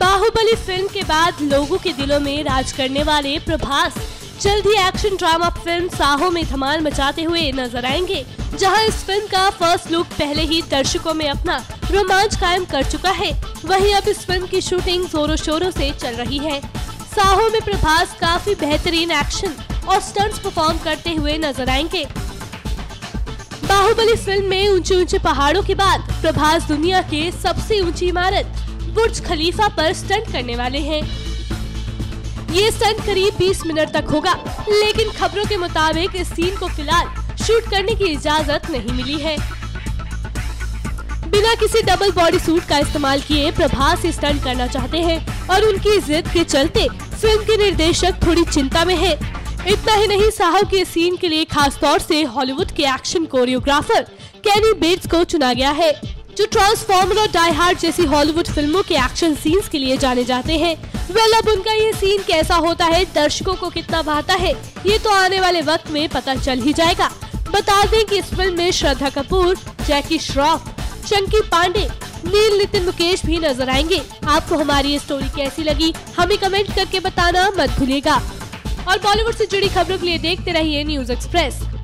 Baahubali film के बाद लोगों के दिलों में राज करने वाले प्रभास जल्द ही एक्शन ड्रामा फिल्म साहो में धमाल मचाते हुए नजर आएंगे, जहां इस फिल्म का फर्स्ट लुक पहले ही दर्शकों में अपना रोमांच कायम कर चुका है। वहीं अब इस फिल्म की शूटिंग जोरों शोरों से चल रही है। साहो में प्रभास काफी बेहतरीन एक्शन और स्टंट्स परफॉर्म करते हुए नजर आएंगे। बाहुबली फिल्म में ऊंचे ऊंचे पहाड़ों के बाद प्रभास दुनिया के सबसे ऊंची इमारत बुर्ज खलीफा पर स्टंट करने वाले हैं। ये स्टंट करीब 20 मिनट तक होगा, लेकिन खबरों के मुताबिक इस सीन को फिलहाल शूट करने की इजाजत नहीं मिली है। बिना किसी डबल बॉडी सूट का इस्तेमाल किए प्रभास स्टंट करना चाहते हैं और उनकी जिद के चलते फिल्म के निर्देशक थोड़ी चिंता में है। इतना ही नहीं, साहो के सीन के लिए खास तौर से हॉलीवुड के एक्शन कोरियोग्राफर कैनी बेट्स को चुना गया है, जो ट्रांसफॉर्मर और डाय हार्ड जैसी हॉलीवुड फिल्मों के एक्शन सीन्स के लिए जाने जाते हैं। वेल, अब उनका ये सीन कैसा होता है, दर्शकों को कितना भाता है, ये तो आने वाले वक्त में पता चल ही जाएगा। बता दें कि इस फिल्म में श्रद्धा कपूर, जैकी श्रॉफ, चंकी पांडे, नील नितिन मुकेश भी नजर आएंगे। आपको हमारी ये स्टोरी कैसी लगी, हमें कमेंट करके बताना मत भूलिएगा। और बॉलीवुड से जुड़ी खबरों के लिए देखते रहिए न्यूज एक्सप्रेस।